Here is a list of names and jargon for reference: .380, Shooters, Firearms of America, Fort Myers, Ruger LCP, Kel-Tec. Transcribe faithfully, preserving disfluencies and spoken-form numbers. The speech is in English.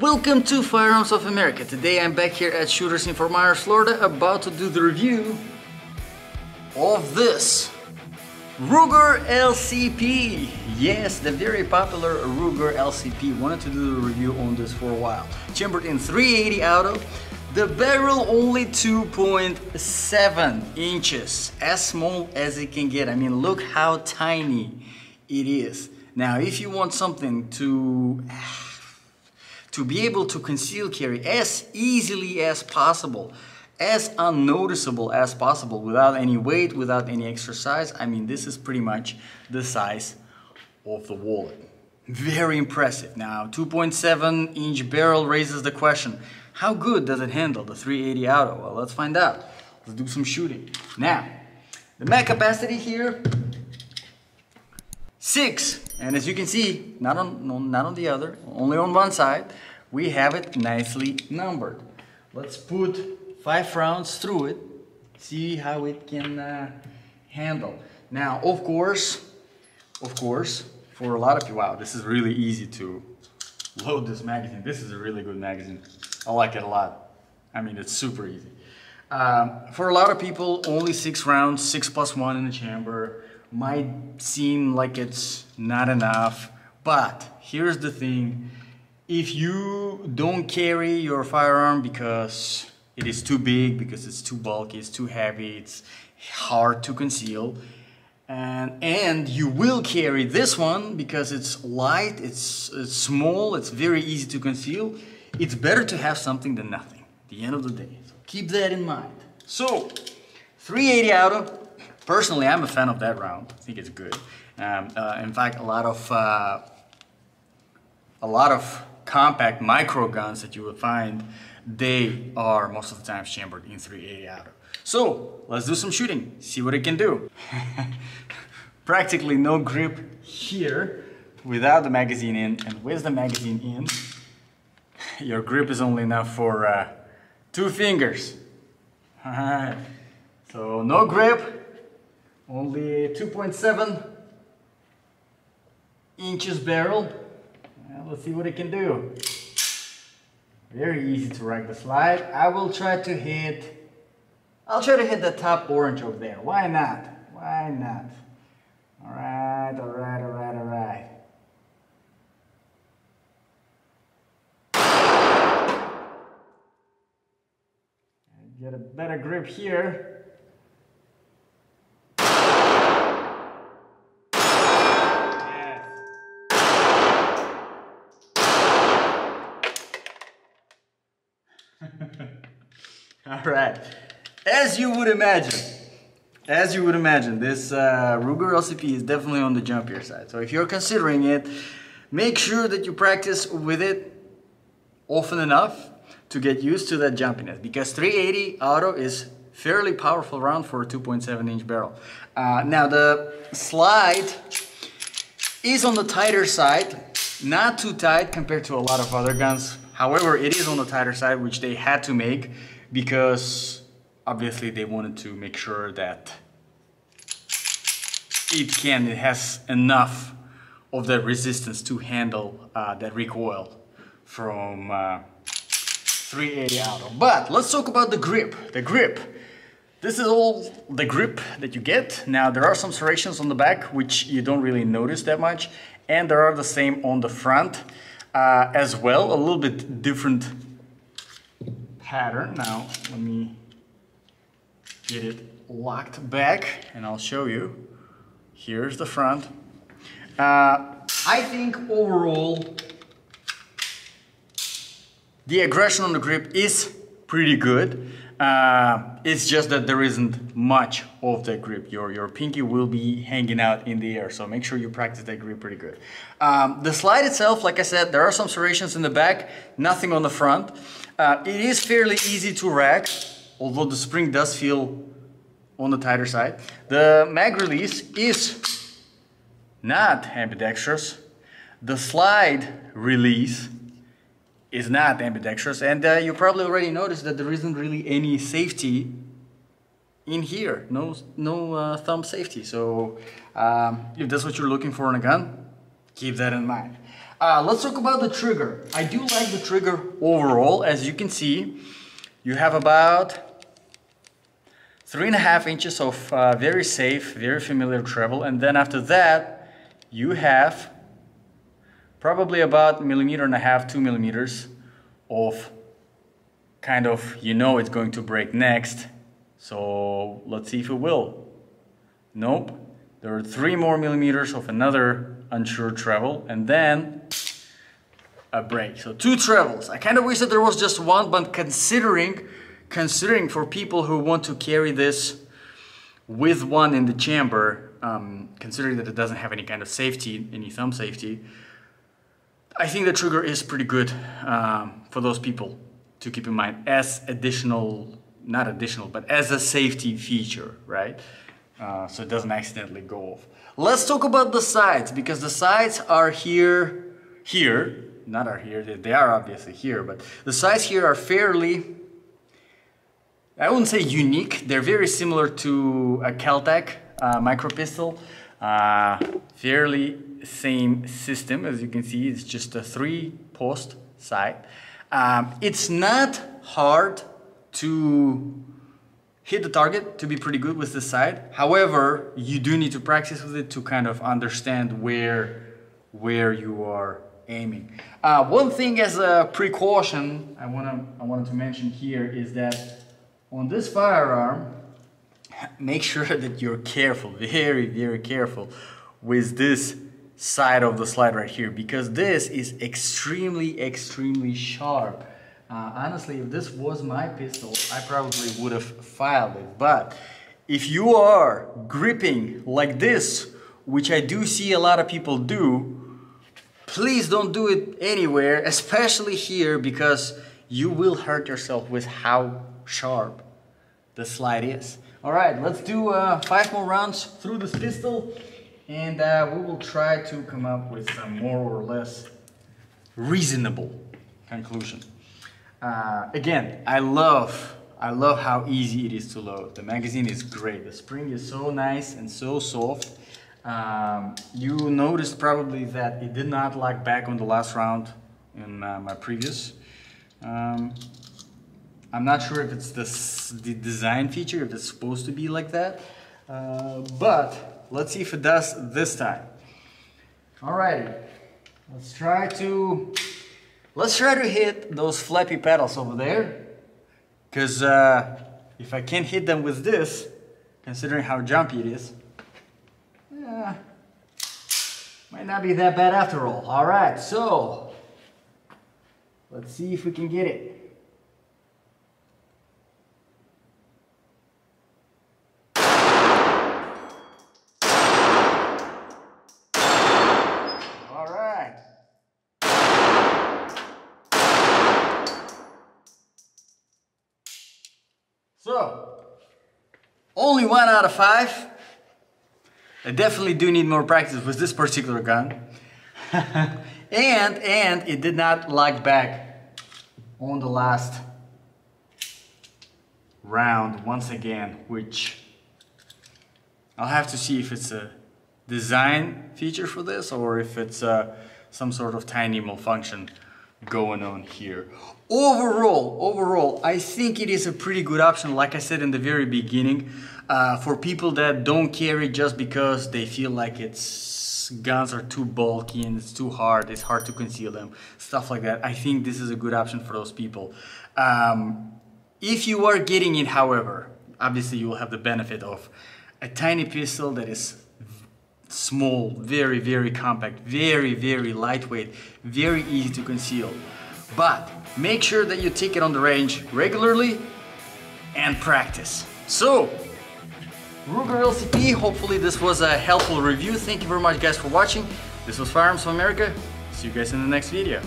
Welcome to Firearms of America. Today I'm back here at Shooters in Fort Myers, Florida, about to do the review of this Ruger L C P. Yes, the very popular Ruger L C P. Wanted to do the review on this for a while. Chambered in three eighty auto. The barrel only two point seven inches, as small as it can get. I mean, look how tiny it is. Now, if you want something to to be able to conceal carry as easily as possible, as unnoticeable as possible, without any weight, without any exercise, I mean, this is pretty much the size of the wallet. Very impressive. Now, two point seven inch barrel raises the question, how good does it handle the three eighty auto? Well, let's find out. Let's do some shooting. Now, the mag capacity here, six. And as you can see, not on, no, not on the other, only on one side, we have it nicely numbered. Let's put five rounds through it, see how it can uh, handle. Now, of course, of course, for a lot of you, wow, this is really easy to load this magazine. This is a really good magazine. I like it a lot. I mean, it's super easy. Um, for a lot of people, only six rounds, six plus one in the chamber, might seem like it's not enough, but here's the thing. If you don't carry your firearm because it is too big, because it's too bulky, it's too heavy, it's hard to conceal, and, and you will carry this one because it's light, it's, it's small, it's very easy to conceal, it's better to have something than nothing at the end of the day. So keep that in mind. So, three eighty auto. Personally, I'm a fan of that round. I think it's good. Um, uh, in fact, a lot of uh, a lot of compact micro guns that you will find, they are most of the time chambered in three eighty auto. So let's do some shooting. See what it can do. Practically no grip here, without the magazine in, and with the magazine in, your grip is only enough for uh, two fingers. All right. So no grip, only two point seven inches barrel. Well, let's see what it can do. Very easy to rack the slide. I will try to hit, I'll try to hit the top orange over there. Why not? Why not? All right, all right, all right, all right. Get a better grip here. Yes. All right. As you would imagine, as you would imagine, this uh, Ruger L C P is definitely on the jumpier side. So if you're considering it, make sure that you practice with it often enough to get used to that jumpiness, because three eighty auto is fairly powerful round for a two point seven inch barrel. Uh, now the slide is on the tighter side, not too tight compared to a lot of other guns. However, it is on the tighter side, which they had to make because obviously they wanted to make sure that it can, it has enough of that resistance to handle uh, that recoil from uh, three eighty auto. But let's talk about the grip. The grip. This is all the grip that you get. Now there are some serrations on the back which you don't really notice that much, and there are the same on the front uh, as well. A little bit different pattern. Now let me get it locked back and I'll show you. Here's the front. Uh, I think overall the aggression on the grip is pretty good. Uh, it's just that there isn't much of the grip. Your, your pinky will be hanging out in the air, so make sure you practice that grip pretty good. Um, the slide itself, like I said, there are some serrations in the back, nothing on the front. Uh, it is fairly easy to rack, although the spring does feel on the tighter side. The mag release is not ambidextrous. The slide release is not ambidextrous, and uh, you probably already noticed that there isn't really any safety in here, no no uh, thumb safety. So um, if that's what you're looking for in a gun, keep that in mind. Uh, let's talk about the trigger. I do like the trigger overall. As you can see, you have about three and a half inches of uh, very safe, very familiar travel, and then after that you have probably about millimeter and a half, two millimeters of kind of, you know, it's going to break next, so let's see if it will. Nope, there are three more millimeters of another unsure travel, and then a break. So two travels. I kind of wish that there was just one, but considering considering for people who want to carry this with one in the chamber, um, considering that it doesn't have any kind of safety, any thumb safety, I think the trigger is pretty good um, for those people to keep in mind as additional, not additional, but as a safety feature, right? Uh, so it doesn't accidentally go off. Let's talk about the sides, because the sides are here, here, not are here, they are obviously here, but the sides here are fairly, I wouldn't say unique, they're very similar to a Kel-Tec uh, micro pistol. Uh, fairly same system, as you can see, it's just a three post side. Um, it's not hard to hit the target, to be pretty good with the side. However, you do need to practice with it to kind of understand where where you are aiming. Uh, one thing as a precaution I wanna I wanted to mention here is that on this firearm, make sure that you're careful, very very careful with this side of the slide right here, because this is extremely extremely sharp. Uh, honestly, if this was my pistol, I probably would have filed it, but if you are gripping like this, which I do see a lot of people do, please don't do it anywhere, especially here, because you will hurt yourself with how sharp the slide is. All right, let's do uh, five more rounds through this pistol, and uh, we will try to come up with some more or less reasonable conclusion. Uh, again, I love, I love how easy it is to load. The magazine is great. The spring is so nice and so soft. Um, you noticed probably that it did not lock back on the last round in uh, my previous. Um, I'm not sure if it's this, the design feature, if it's supposed to be like that, uh, but let's see if it does this time. All right, let's try to... Let's try to hit those flappy pedals over there, because uh, if I can't hit them with this, considering how jumpy it is, yeah, might not be that bad after all. All right, so let's see if we can get it. All right. So, only one out of five. I definitely do need more practice with this particular gun. and, and it did not lock back on the last round once again, which I'll have to see if it's a design feature for this or if it's uh, some sort of tiny malfunction going on here. Overall, overall, I think it is a pretty good option, like I said in the very beginning, uh, for people that don't carry just because they feel like it's guns are too bulky and it's too hard, it's hard to conceal them, stuff like that. I think this is a good option for those people. Um, if you are getting it, however, obviously you will have the benefit of a tiny pistol that is small, very, very compact, very, very lightweight, very easy to conceal. But make sure that you take it on the range regularly and practice. So, Ruger L C P, hopefully this was a helpful review. Thank you very much guys for watching. This was Firearms of America. See you guys in the next video.